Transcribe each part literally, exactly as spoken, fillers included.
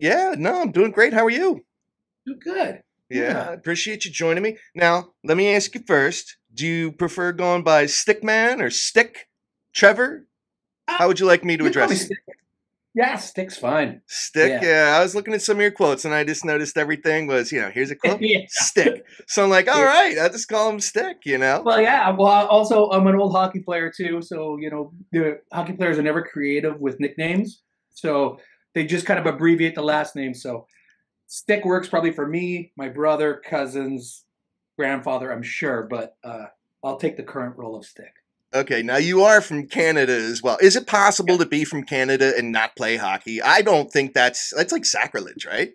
Yeah, no, I'm doing great. How are you? Doing good. Yeah, yeah, I appreciate you joining me. Now, let me ask you first. Do you prefer going by Stickman or Stick? Trevor? Uh, How would you like me to address you? Stick. Yeah, Stick's fine. Stick, yeah. yeah. I was looking at some of your quotes, and I just noticed everything was, you know, here's a quote, yeah. Stick. So I'm like, all yeah. right, I'll just call him Stick, you know? Well, yeah. Well, also, I'm an old hockey player, too. So, you know, the hockey players are never creative with nicknames. So they just kind of abbreviate the last name. So Stick works probably for me, my brother, cousins, grandfather, I'm sure, but uh, I'll take the current role of Stick. Okay, now you are from Canada as well. Is it possible yeah. to be from Canada and not play hockey? I don't think that's, that's like sacrilege, right?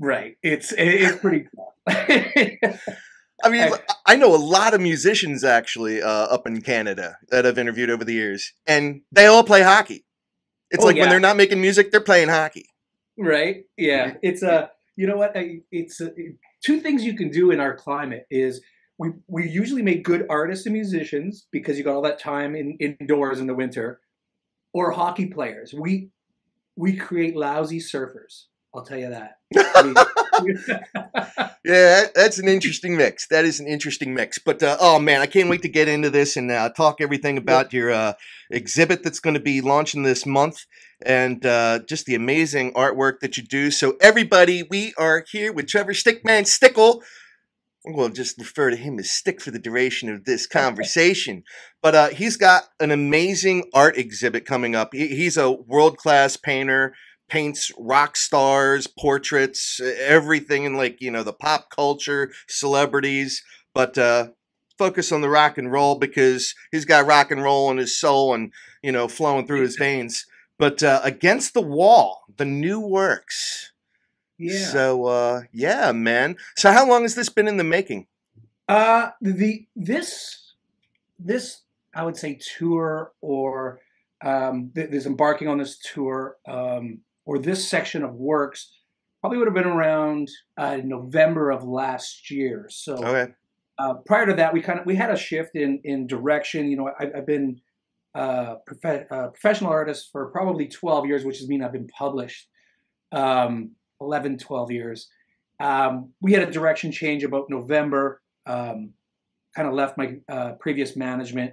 Right. It's, it's pretty cool. I mean, I, I know a lot of musicians actually uh, up in Canada that I've interviewed over the years, and they all play hockey. It's oh, like yeah. when they're not making music, they're playing hockey. Right. Yeah. It's a, uh, you know what? It's uh, two things you can do in our climate is we, we usually make good artists and musicians because you got all that time in indoors in the winter, or hockey players. We, we create lousy surfers. I'll tell you that. yeah. That's an interesting mix. That is an interesting mix, but, uh, oh man, I can't wait to get into this and uh, talk everything about your, uh, exhibit that's going to be launching this month. And uh, just the amazing artwork that you do. So everybody, we are here with Trevor Stickman Stickel. We'll just refer to him as Stick for the duration of this conversation. But uh, he's got an amazing art exhibit coming up. He's a world-class painter, paints rock stars, portraits, everything in like, you know, the pop culture, celebrities. But uh, focus on the rock and roll because he's got rock and roll in his soul and, you know, flowing through his veins. But uh, Against the Wall, the new works. Yeah. So, uh, yeah, man. So how long has this been in the making? Uh, the this, this I would say tour or um, th this embarking on this tour um, or this section of works probably would have been around uh, November of last year. So okay. uh, prior to that, we kind of we had a shift in, in direction. You know, I, I've been Uh, prof uh, professional artist for probably twelve years, which is mean I've been published um, eleven, twelve years. Um, we had a direction change about November, um, kind of left my uh, previous management,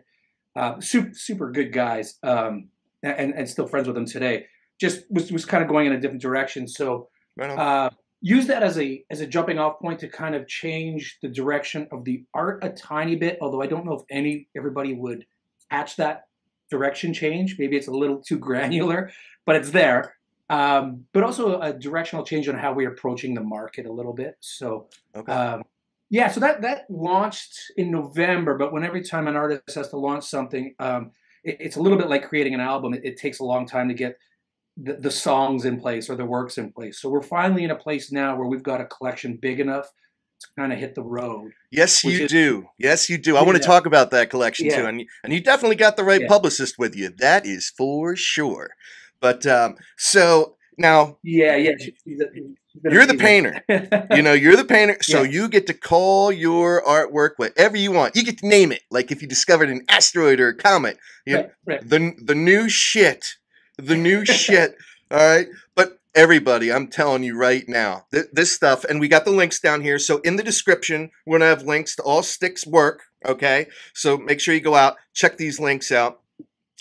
uh, super, super good guys, um, and, and still friends with them today, just was, was kind of going in a different direction. So right on. Uh, use that as a, as a jumping off point to kind of change the direction of the art a tiny bit, although I don't know if any everybody would catch that direction change. Maybe it's a little too granular, but it's there. Um, but also a directional change on how we're approaching the market a little bit. So, okay. um, yeah, so that, that launched in November, but when every time an artist has to launch something, um, it, it's a little bit like creating an album. It, it takes a long time to get the, the songs in place or the works in place. So we're finally in a place now where we've got a collection big enough to kind of hit the road. Yes, you is, do. Yes, you do. I yeah. want to talk about that collection yeah. too. And, and you definitely got the right yeah. publicist with you. That is for sure. But um, so now. Yeah, yeah. She's a, she's a, you're the painter. you know, you're the painter. So yeah. you get to call your artwork whatever you want. You get to name it. Like if you discovered an asteroid or a comet. You right, know, right. The, the new shit. The new shit. All right. But everybody, I'm telling you right now, th this stuff, and we got the links down here. So in the description, we're going to have links to all Stick's work, okay? So make sure you go out, check these links out,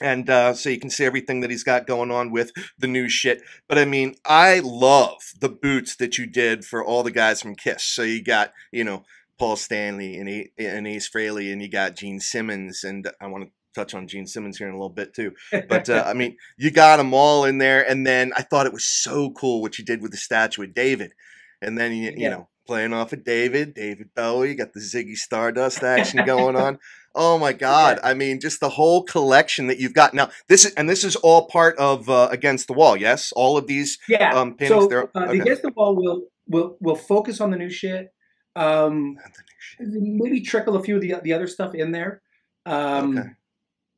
and uh, so you can see everything that he's got going on with the new shit. But, I mean, I love the boots that you did for all the guys from Kiss. So you got, you know, Paul Stanley and, a and Ace Frehley, and you got Gene Simmons, and I want to touch on Gene Simmons here in a little bit too, but uh, I mean, you got them all in there. And then I thought it was so cool what you did with the statue of David, and then you, you yeah. know, playing off of David, David Bowie, you got the Ziggy Stardust action going on. Oh my God! Yeah. I mean, just the whole collection that you've got now. This is and this is all part of uh, Against the Wall. Yes, all of these. Yeah. Um, paintings, so uh, okay. Against the Wall will will will focus on the new shit. Um, Not the new shit. Maybe trickle a few of the the other stuff in there. Um, okay.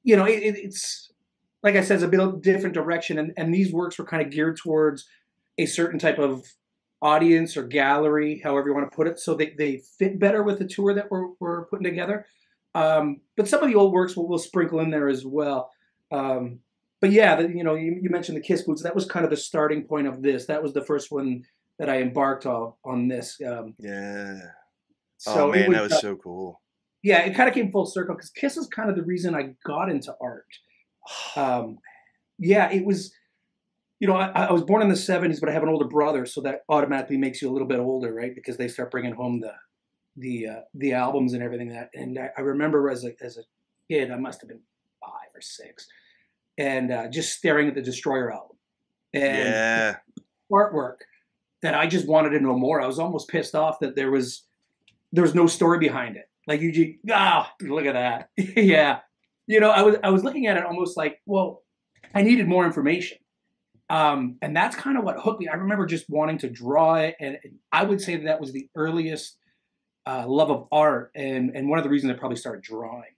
You know, it, it's, like I said, it's a bit of different direction. And, and these works were kind of geared towards a certain type of audience or gallery, however you want to put it. So they, they fit better with the tour that we're, we're putting together. Um, but some of the old works we'll, we'll sprinkle in there as well. Um, but yeah, the, you know, you, you mentioned the Kiss boots. That was kind of the starting point of this. That was the first one that I embarked on on this. Um, yeah. So oh man, was, that was uh, so cool. Yeah, it kind of came full circle because Kiss is kind of the reason I got into art. Um, yeah, it was. You know, I, I was born in the seventies, but I have an older brother, so that automatically makes you a little bit older, right? Because they start bringing home the the uh, the albums and everything that. And I, I remember as a as a kid, I must have been five or six, and uh, just staring at the Destroyer album and yeah. artwork that I just wanted to know more. I was almost pissed off that there was there was no story behind it. Like you just ah, look at that, yeah. You know, I was I was looking at it almost like, well, I needed more information. Um, and that's kind of what hooked me. I remember just wanting to draw it, and I would say that that was the earliest uh, love of art, and and one of the reasons I probably started drawing.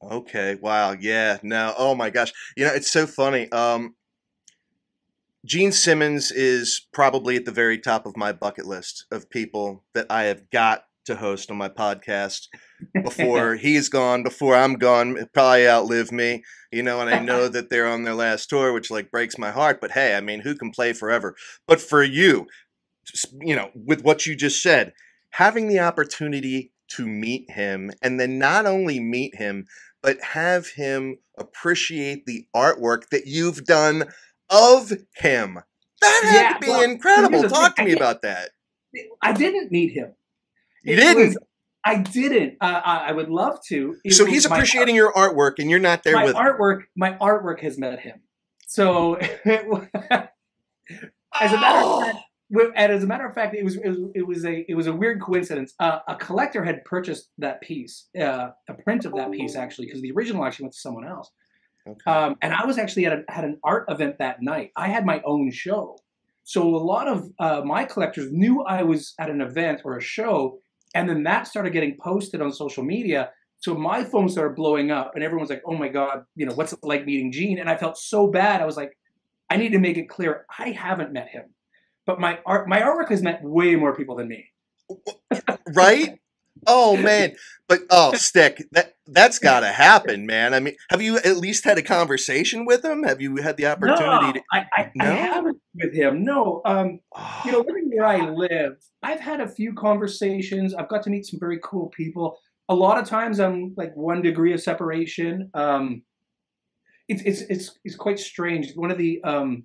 Okay, wow, yeah, no, oh my gosh, you know, it's so funny. Um, Gene Simmons is probably at the very top of my bucket list of people that I have got to host on my podcast before he's gone, before I'm gone. It'll probably outlive me, you know, and I know that they're on their last tour, which like breaks my heart, but hey, I mean, who can play forever? But for you, you know, with what you just said, having the opportunity to meet him and then not only meet him, but have him appreciate the artwork that you've done of him. That had yeah, to be well, incredible. Talk to me about that. I didn't meet him. You it didn't. Was, I didn't. Uh, I would love to. It so he's appreciating art. your artwork, and you're not there my with artwork. Him. My artwork has met him. So, was, as a matter of fact, and as a matter of fact, it was it was it was a it was a weird coincidence. Uh, a collector had purchased that piece, uh, a print of that piece actually, because the original actually went to someone else. Okay. Um, and I was actually at a, had an art event that night. I had my own show, so a lot of uh, my collectors knew I was at an event or a show. And then that started getting posted on social media. So my phone started blowing up and everyone's like, oh my God, you know, what's it like meeting Gene? And I felt so bad. I was like, I need to make it clear. I haven't met him, but my art, my artwork has met way more people than me. Right? Oh man. But oh, Stick, that, that's gotta happen, man. I mean, have you at least had a conversation with him? Have you had the opportunity no, to? I, I, no? I haven't with him. No. Um, you know, living where I live, I've had a few conversations. I've got to meet some very cool people. A lot of times I'm like one degree of separation. Um, it's, it's, it's, it's quite strange. One of the, um,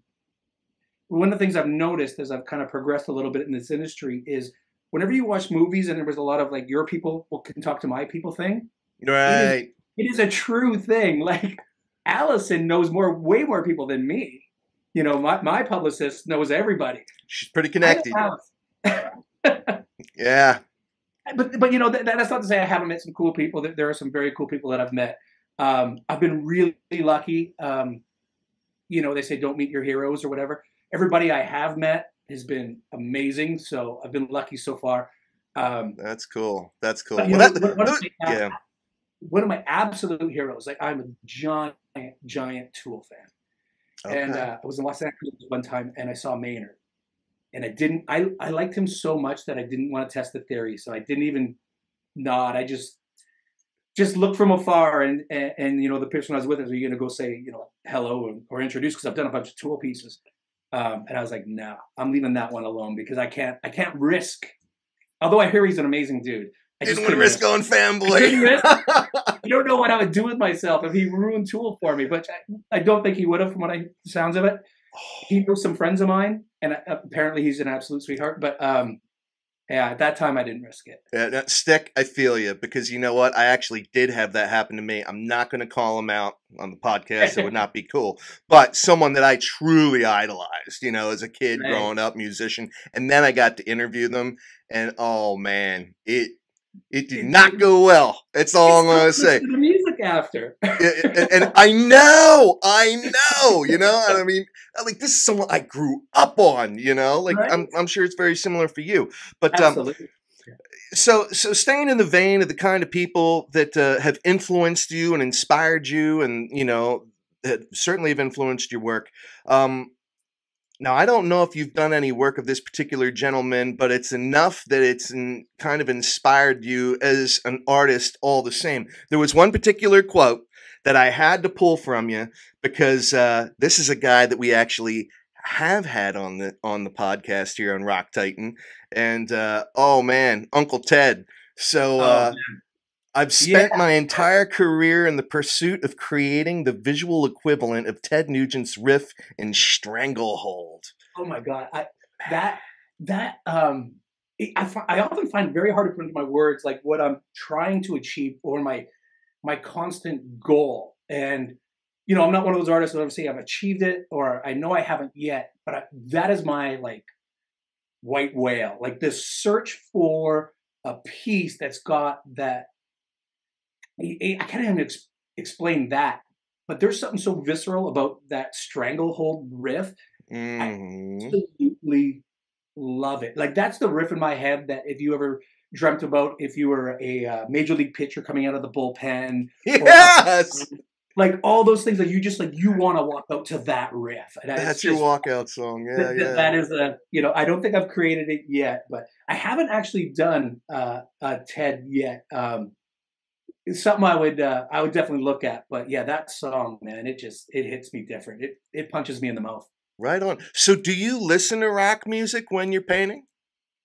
one of the things I've noticed as I've kind of progressed a little bit in this industry is, whenever you watch movies and there was a lot of like your people can talk to my people thing. Right. It is, it is a true thing. Like Allison knows more, way more people than me. You know, my, my publicist knows everybody. She's pretty connected. Yeah. But, but you know, that, that's not to say I haven't met some cool people. There are some very cool people that I've met. Um, I've been really lucky. Um, you know, they say don't meet your heroes or whatever. Everybody I have met has been amazing, so I've been lucky so far. Um, that's cool. That's cool. Well, know, that, one, of my, yeah. one of my absolute heroes, like I'm a giant, giant Tool fan, okay. and uh, I was in Los Angeles one time, and I saw Maynard, and I didn't. I I liked him so much that I didn't want to test the theory, so I didn't even nod. I just just looked from afar, and and, and you know the person I was with is, are you going to go say you know hello or, or introduce? Because I've done a bunch of Tool pieces. Um, and I was like, no, I'm leaving that one alone because I can't, I can't risk. Although I hear he's an amazing dude, I just didn't want to risk going fanboy. I, I don't know what I would do with myself if he ruined Tool for me, but I, I don't think he would have, from what I sounds of it. He knows some friends of mine, and I, apparently he's an absolute sweetheart. But um, yeah, at that time I didn't risk it. Yeah, no, Stick, I feel you, because you know what? I actually did have that happen to me. I'm not going to call him out on the podcast, it would not be cool, but someone that I truly idolized, you know, as a kid, right. growing up, musician, and then I got to interview them, and oh man, it it did not go well. That's all I'm gonna say. The music after, and, and I know, I know, you know, I mean, like this is someone I grew up on, you know, like right? I'm I'm sure it's very similar for you, but absolutely. Um, So, so staying in the vein of the kind of people that uh, have influenced you and inspired you and, you know, that certainly have influenced your work. Um, now, I don't know if you've done any work of this particular gentleman, but it's enough that it's in, kind of inspired you as an artist all the same. There was one particular quote that I had to pull from you, because uh, this is a guy that we actually have had on the on the podcast here on Rock Titan, and uh, oh man, Uncle Ted. So uh, oh, I've spent yeah. my entire career in the pursuit of creating the visual equivalent of Ted Nugent's riff in Stranglehold. Oh my God, I, that that um, I I often find it very hard to put into my words like what I'm trying to achieve or my my constant goal. And you know, I'm not one of those artists that I'm saying I've achieved it, or I know I haven't yet, but I, that is my like white whale, like this search for a piece that's got that. I, I can't even ex explain that, but there's something so visceral about that Stranglehold riff. Mm-hmm. I absolutely love it. Like that's the riff in my head that if you ever dreamt about, if you were a uh, major league pitcher coming out of the bullpen. Yes. Or, like all those things that you just like, you want to walk out to that riff. And That's just, your walkout song. Yeah, th yeah. That is a, you know, I don't think I've created it yet, but I haven't actually done uh, a Ted yet. Um, it's something I would, uh, I would definitely look at, but yeah, that song, man, it just, it hits me different. It, it punches me in the mouth. Right on. So do you listen to rock music when you're painting?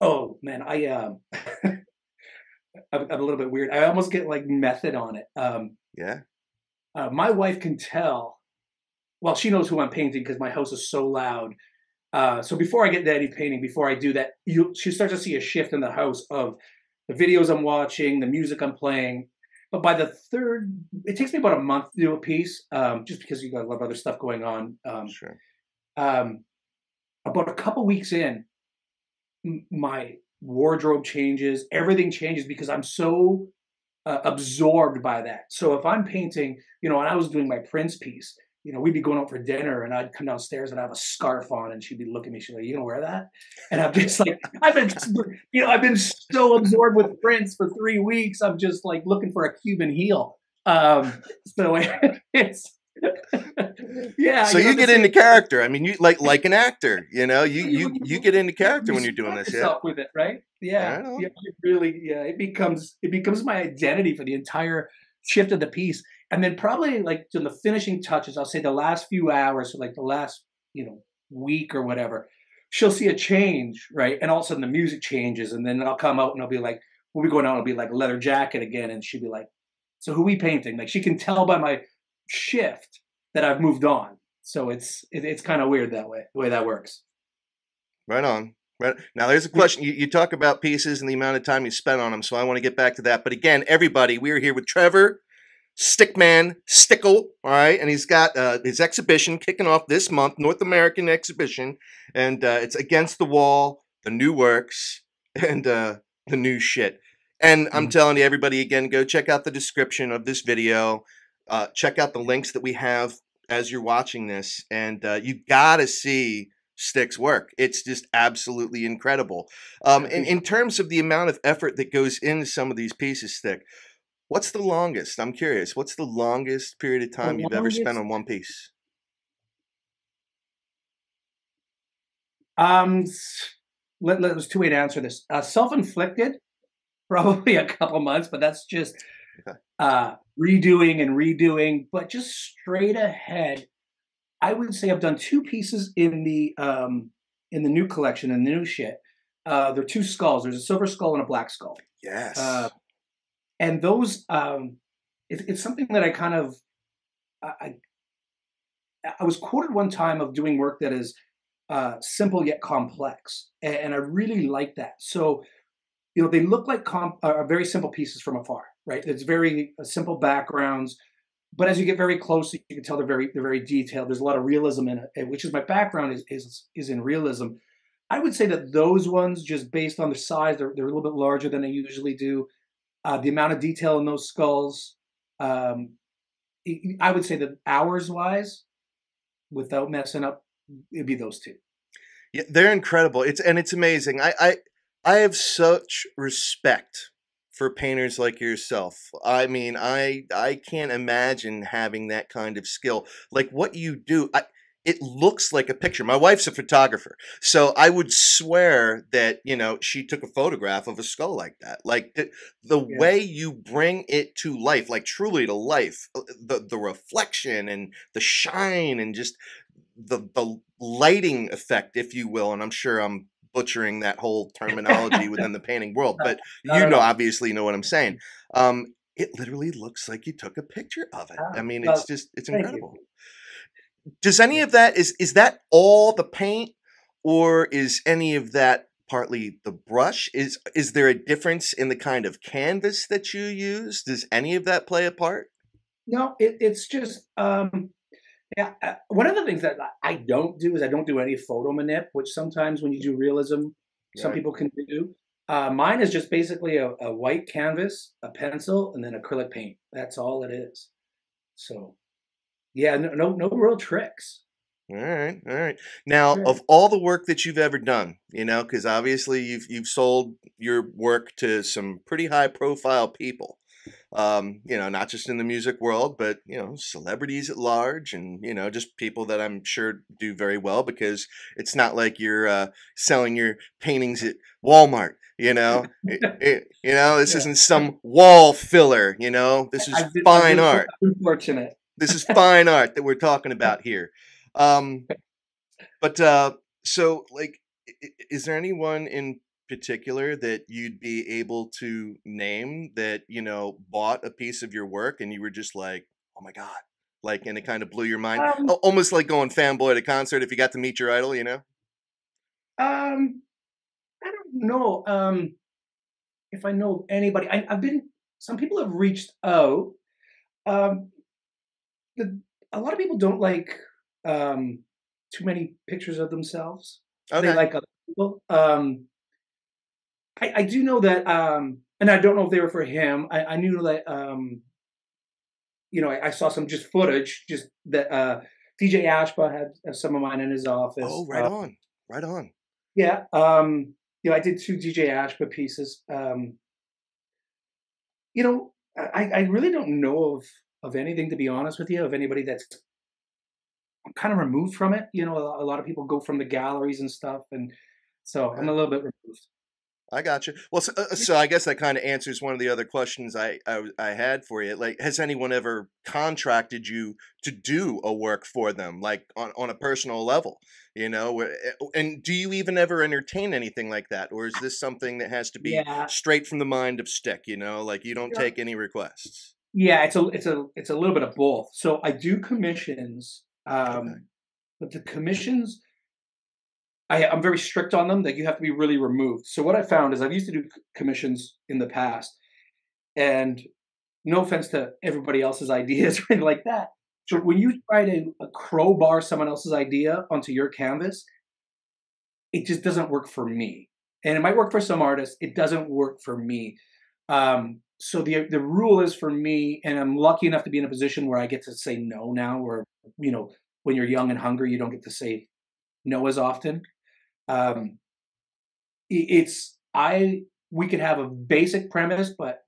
Oh man, I, um, I'm, I'm a little bit weird. I almost get like method on it. Um, yeah. Uh, my wife can tell, well, she knows who I'm painting because my house is so loud. Uh, so before I get to any painting, before I do that, you, she starts to see a shift in the house of the videos I'm watching, the music I'm playing. But by the third, it takes me about a month to do a piece, um, just because you got a lot of other stuff going on. Um, sure. Um, about a couple weeks in, m my wardrobe changes, everything changes because I'm so... Uh, absorbed by that. So if I'm painting, you know, and I was doing my Prince piece, you know, we'd be going out for dinner and I'd come downstairs and I have a scarf on and she'd be looking at me, she's like, you gonna wear that? And I'm just like, I've been, you know, I've been so absorbed with Prince for three weeks. I'm just like looking for a Cuban heel. Um, so it's, yeah. So you, you get into character. I mean, you like, like an actor, you know, you, you, you get into character you when you're doing this. Yeah. With it, right? Yeah. yeah it really, yeah. It becomes, it becomes my identity for the entire shift of the piece. And then probably like to the finishing touches, I'll say the last few hours, so like the last, you know, week or whatever, she'll see a change. Right. And all of a sudden the music changes and then I'll come out and I'll be like, we'll be going out. It'll be like leather jacket again. And she'll be like, so who are we painting? Like she can tell by my shift that I've moved on. So it's it, it's kind of weird that way, the way that works. Right on. Right. Now, there's a question. You, you talk about pieces and the amount of time you spent on them, so I want to get back to that. But again, everybody, we are here with Trevor Stickman Stickel, all right? And he's got uh, his exhibition kicking off this month, North American exhibition, and uh, it's Against the Wall, the new works, and uh, the new shit. And I'm mm-hmm. telling you, everybody, again, go check out the description of this video. Uh, check out the links that we have as you're watching this, and uh, you got to see Stick's work. It's just absolutely incredible. Um, and in terms of the amount of effort that goes into some of these pieces, Stick, what's the longest? I'm curious. What's the longest period of time you've ever spent on one piece? Um, let, let, there's two ways to answer this. Uh, self-inflicted, probably a couple months, but that's just uh, redoing and redoing. But just straight ahead, I would say I've done two pieces in the um, in the new collection, in the new shit. Uh, there are two skulls. There's a silver skull and a black skull. Yes. Uh, and those, um, it, it's something that I kind of, I, I was quoted one time of doing work that is uh, simple yet complex. And, and I really like that. So, you know, they look like comp, uh, very simple pieces from afar, right? It's very uh, simple backgrounds. But as you get very close, you can tell they're very, they're very detailed. There's a lot of realism in it, which is my background is, is, is in realism. I would say that those ones, just based on the size, they're, they're a little bit larger than I usually do. Uh, the amount of detail in those skulls, um, I would say that hours-wise, without messing up, it'd be those two. Yeah, they're incredible. It's and it's amazing. I I, I have such respect for painters like yourself. I mean, I I can't imagine having that kind of skill. Like what you do, I, it looks like a picture. My wife's a photographer, so I would swear that, you know, she took a photograph of a skull like that. Like the, the yeah. way you bring it to life, like truly to life, the the reflection and the shine and just the the lighting effect, if you will. And I'm sure I'm butchering that whole terminology within the painting world, but you know, obviously know what I'm saying. Um, it literally looks like you took a picture of it. I mean, it's just, it's incredible. Does any of that, is, is that all the paint, or is any of that partly the brush? Is, is there a difference in the kind of canvas that you use? Does any of that play a part? No, it, it's just, um, yeah. One of the things that I don't do is I don't do any photo manip, which sometimes when you do realism, some right. people can do. Uh, mine is just basically a, a white canvas, a pencil, and then acrylic paint. That's all it is. So. Yeah, no, no, no real tricks. All right, all right. Now, sure. of all the work that you've ever done, you know, because obviously you've you've sold your work to some pretty high-profile people. Um, you know, not just in the music world, but you know, celebrities at large, and you know, just people that I'm sure do very well, because it's not like you're uh, selling your paintings at Walmart. You know, it, it, you know, this yeah. isn't some wall filler. You know, this is I, I, fine I, I, art. Unfortunate. This is fine art that we're talking about here. Um, but uh, so, like, is there anyone in particular that you'd be able to name that, you know, bought a piece of your work and you were just like, oh, my God, like, and it kind of blew your mind? Um, Almost like going fanboy at a concert if you got to meet your idol, you know? Um, I don't know um, if I know anybody. I, I've been, some people have reached out. Um, A lot of people don't like um, too many pictures of themselves. Okay. They like other people. Um, I, I do know that, um, and I don't know if they were for him. I, I knew that, um, you know, I, I saw some just footage, just that uh, D J Ashba had, had some of mine in his office. Oh, right uh, on, right on. Yeah, um, you know, I did two D J Ashba pieces. Um, you know, I, I really don't know of. Of anything, to be honest with you, of anybody that's kind of removed from it. You know, a lot of people go from the galleries and stuff, and so I'm a little bit removed. I got you. Well, so, uh, so I guess that kind of answers one of the other questions I, I I had for you. Like, has anyone ever contracted you to do a work for them, like on, on a personal level, you know? Where, and do you even ever entertain anything like that? Or is this something that has to be yeah. straight from the mind of Stick, you know? Like, you don't yeah. take any requests? Yeah, it's a it's a it's a little bit of both. So I do commissions, um, okay. but the commissions, I, I'm very strict on them that you have to be really removed. So what I found is I used to do commissions in the past, and no offense to everybody else's ideas or anything like that. So when you try to crowbar someone else's idea onto your canvas, it just doesn't work for me. And it might work for some artists. It doesn't work for me. Um, So the the rule is for me, and I'm lucky enough to be in a position where I get to say no now, or, you know, when you're young and hungry, you don't get to say no as often. Um, it's, I, we could have a basic premise, but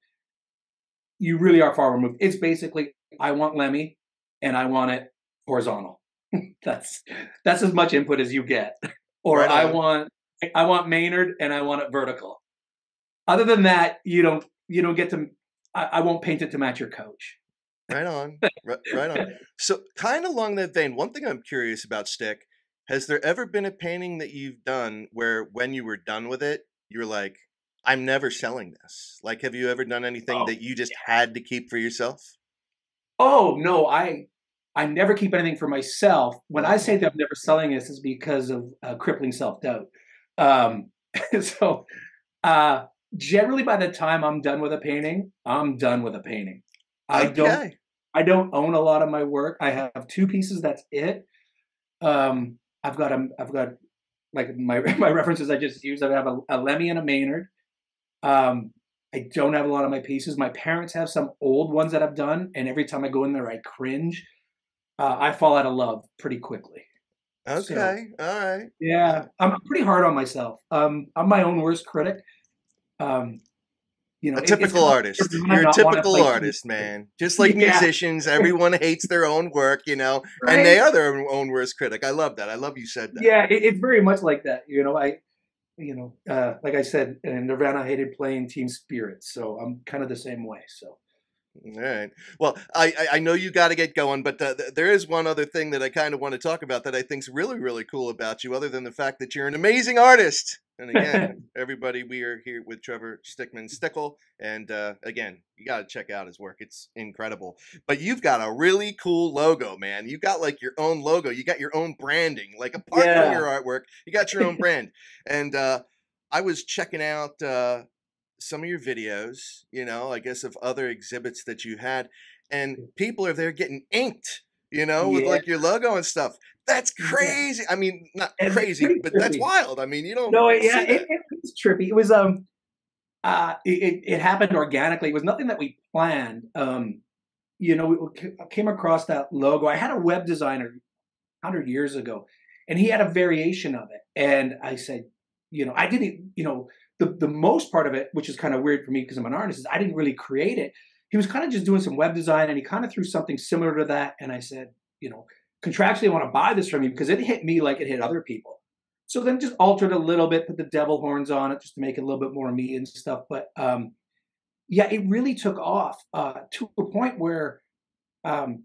you really are far removed. It's basically, I want Lemmy, and I want it horizontal. that's, that's as much input as you get. Or right I want, I want Maynard, and I want it vertical. Other than that, you don't, You don't get to, I, I won't paint it to match your coach. Right on. right, right on. So kind of along that vein, one thing I'm curious about, Stick, has there ever been a painting that you've done where when you were done with it, you were like, I'm never selling this? Like, have you ever done anything oh, that you just yeah. had to keep for yourself? Oh, no, I I never keep anything for myself. When I say that I'm never selling this, it's because of uh, crippling self-doubt. Um, so, uh generally, by the time I'm done with a painting, I'm done with a painting. I okay. don't, I don't own a lot of my work. I have two pieces. That's it. Um, I've got, a, I've got, like my my references I just used. I have a, a Lemmy and a Maynard. Um, I don't have a lot of my pieces. My parents have some old ones that I've done, and every time I go in there, I cringe. Uh, I fall out of love pretty quickly. Okay, so, all right. Yeah, I'm pretty hard on myself. Um, I'm my own worst critic. Um, You know, a typical artist. You're a typical artist, man. Just like yeah. musicians, everyone hates their own work, you know, right? And they are their own worst critic. I love that. I love you said that. Yeah, it, it's very much like that. You know, I, you know, uh, like I said, in Nirvana, I hated playing Team Spirit, so I'm kind of the same way. So. All right. Well, I, I know you got to get going, but the, the, there is one other thing that I kind of want to talk about that I think is really, really cool about you, other than the fact that you're an amazing artist. And again, everybody, we are here with Trevor Stickman Stickel. And uh, again, you got to check out his work. It's incredible. But you've got a really cool logo, man. You got like your own logo. You got your own branding. Like apart yeah. from your artwork, you got your own brand. And uh, I was checking out uh, some of your videos, you know, I guess of other exhibits that you had, and people are there getting inked, you know, yeah. with like your logo and stuff. That's crazy. Yeah. I mean, not and crazy, but trippy. That's wild. I mean, you don't. No, it, yeah, it, it was trippy. It was, um, uh, it, it happened organically. It was nothing that we planned. Um, you know, we came across that logo. I had a web designer a hundred years ago, and he had a variation of it. And I said, you know, I didn't, you know, The, the most part of it, which is kind of weird for me because I'm an artist, is I didn't really create it. He was kind of just doing some web design, and he kind of threw something similar to that. And I said, you know, contractually, I want to buy this from you because it hit me like it hit other people. So then just altered a little bit, put the devil horns on it just to make it a little bit more me and stuff. But um, yeah, it really took off uh, to a point where um,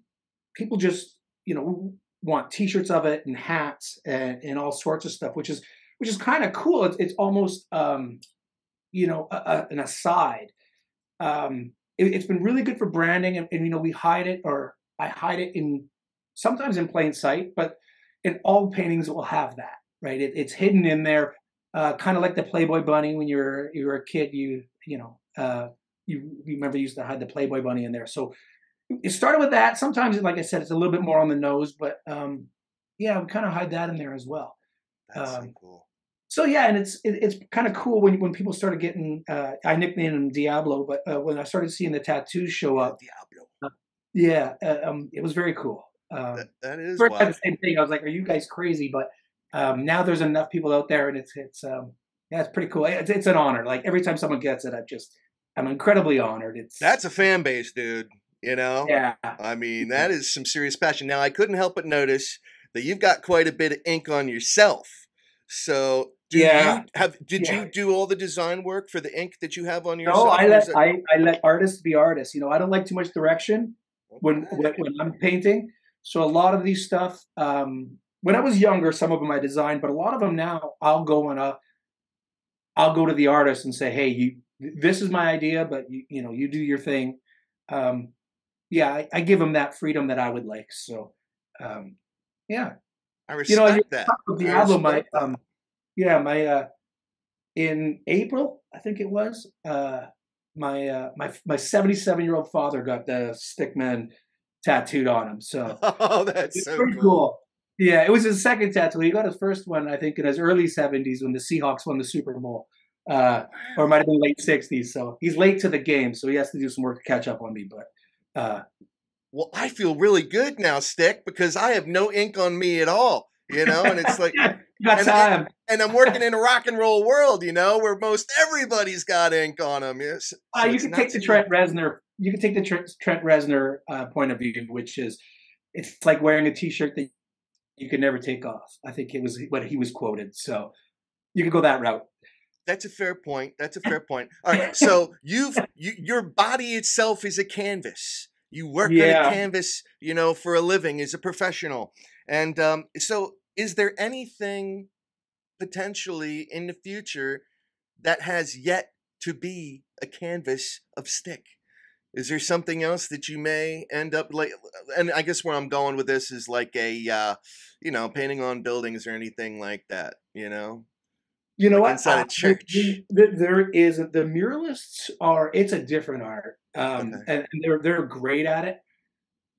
people just, you know, want T-shirts of it and hats and, and all sorts of stuff, which is Which is kind of cool. It's, it's almost, um, you know, a, a, an aside. Um, it, it's been really good for branding, and, and you know, we hide it, or I hide it in sometimes in plain sight, but in all paintings will have that, right? It, it's hidden in there, uh, kind of like the Playboy bunny. When you're you're a kid, you you know, uh, you, you remember you used to hide the Playboy bunny in there. So it started with that. Sometimes, like I said, it's a little bit more on the nose, but um, yeah, we kind of hide that in there as well. That's um, so cool. So yeah, and it's it, it's kind of cool when when people started getting. Uh, I nicknamed him Diablo, but uh, when I started seeing the tattoos show up, Diablo. Uh, yeah, uh, um, it was very cool. Um, that, that is first the same thing. I was like, "Are you guys crazy?" But um, now there's enough people out there, and it's it's um, yeah, it's pretty cool. It's, it's an honor. Like every time someone gets it, I just I'm incredibly honored. It's that's a fan base, dude. You know, yeah. I mean, that is some serious passion. Now I couldn't help but notice that you've got quite a bit of ink on yourself. So do yeah. you have, did yeah. you do all the design work for the ink that you have on yourself? No, I let, that... I, I let artists be artists. You know, I don't like too much direction okay. when, when, when I'm painting. So a lot of these stuff, um, when I was younger, some of them I designed, but a lot of them now I'll go and I'll, I'll go to the artist and say, hey, you, this is my idea, but you, you know, you do your thing. Um, yeah, I, I give them that freedom that I would like. So, um, yeah, I respect you know, that. Diablo, my, um, yeah, my uh, in April, I think it was, uh, my uh, my my seventy-seven-year-old father got the Stickman tattooed on him. So oh, that's so pretty cool. cool. Yeah, it was his second tattoo. He got his first one, I think, in his early seventies when the Seahawks won the Super Bowl, uh, or it might have been late sixties. So he's late to the game, so he has to do some work to catch up on me. But uh, well, I feel really good now, Stick, because I have no ink on me at all, you know? And it's like, and, I, and I'm working in a rock and roll world, you know, where most everybody's got ink on them. Yes. So uh, you can take the Trent Reznor, you can take the Trent, Trent Reznor uh, point of view, which is, it's like wearing a t-shirt that you can never take off. I think it was what he was quoted. So you can go that route. That's a fair point. That's a fair point. All right. So you've, you, your body itself is a canvas. You work yeah. on a canvas, you know, for a living as a professional. And um, so is there anything potentially in the future that has yet to be a canvas of Stick? Is there something else that you may end up like? And I guess where I'm going with this is like a, uh, you know, painting on buildings or anything like that, you know? You know like what? Inside uh, a church. The, the, there is, the muralists are, it's a different art. Um, okay. and, and they're, they're great at it.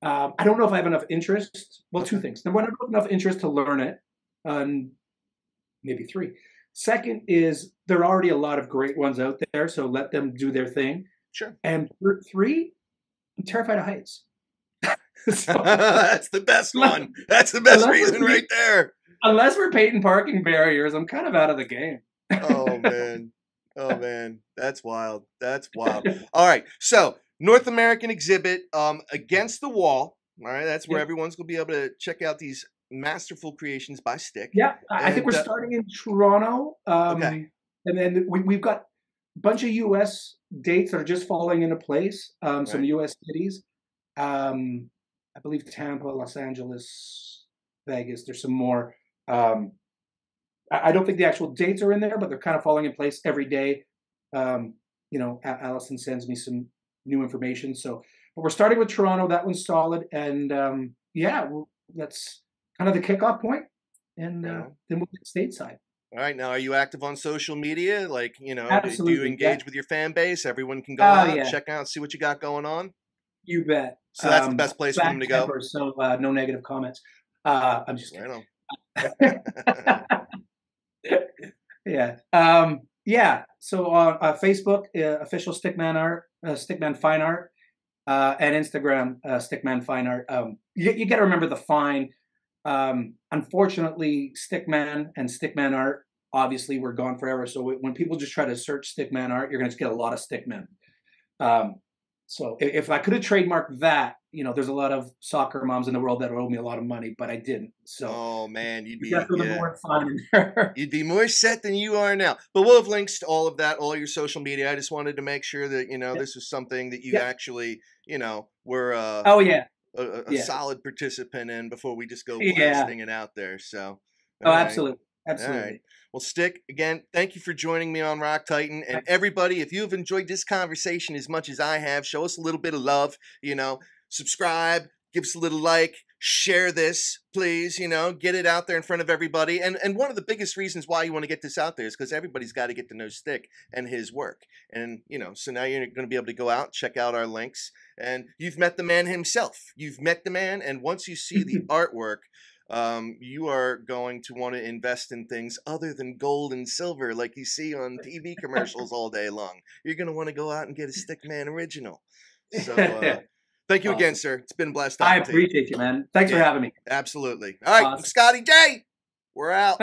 Um, I don't know if I have enough interest. Well, two things. Number one, I don't have enough interest to learn it. Um, maybe three. Second is there are already a lot of great ones out there. So let them do their thing. Sure. And three, I'm terrified of heights. So, that's the best one. That's the best reason right there. Unless we're painting parking barriers, I'm kind of out of the game. Oh, man. Oh, man. That's wild. That's wild. All right. So, North American exhibit, um, Against the Wall. All right. That's where yeah. everyone's going to be able to check out these masterful creations by Stick. Yeah. I and, think we're uh, starting in Toronto. Um, okay. And then we, we've got a bunch of U S dates that are just falling into place. Um, right. Some U S cities. Um, I believe Tampa, Los Angeles, Vegas. There's some more. Um, I don't think the actual dates are in there, but they're kind of falling in place every day. Um, you know, Allison sends me some new information. So, but we're starting with Toronto. That one's solid. And um, yeah, well, that's kind of the kickoff point. And uh, then we'll get stateside. All right. Now, are you active on social media? Like, you know, Absolutely, do you engage yeah. with your fan base? Everyone can go uh, out, yeah. check out, see what you got going on. You bet. So that's um, the best place for them to go. Temper, so uh, no negative comments. Uh, I'm just kidding. Right on. Yeah. Um, yeah. So on uh, uh, Facebook, uh, official Stickman Art, uh, Stickman Fine Art, uh, and Instagram, uh, Stickman Fine Art. Um, you you got to remember the fine. Um, unfortunately, Stickman and Stickman Art obviously were gone forever. So when people just try to search Stickman Art, you're going to get a lot of Stickman. Um, so if, if I could have trademarked that, you know, there's a lot of soccer moms in the world that owe me a lot of money, but I didn't. So, oh man, you'd be, yeah. more fun. You'd be more set than you are now. But we'll have links to all of that, all your social media. I just wanted to make sure that you know yeah. this was something that you yeah. actually, you know, were uh, oh yeah, a, a yeah. solid participant in before we just go blasting yeah. it out there. So, oh, right. absolutely, absolutely. All right. Well, Stick, again, thank you for joining me on Rock Titan. And everybody, if you've enjoyed this conversation as much as I have, show us a little bit of love. You know, subscribe, give us a little like, share this, please, you know, get it out there in front of everybody. And and one of the biggest reasons why you want to get this out there is because everybody's got to get to know Stick and his work. And, you know, so now you're going to be able to go out, check out our links. And you've met the man himself. You've met the man. And once you see the artwork, um, you are going to want to invest in things other than gold and silver like you see on T V commercials all day long. You're going to want to go out and get a Stickman original. So, uh, thank you awesome. again, sir. It's been a blast talking I appreciate you. you, man. Thanks yeah, for having me. Absolutely. All right, awesome. Scotty J, we're out.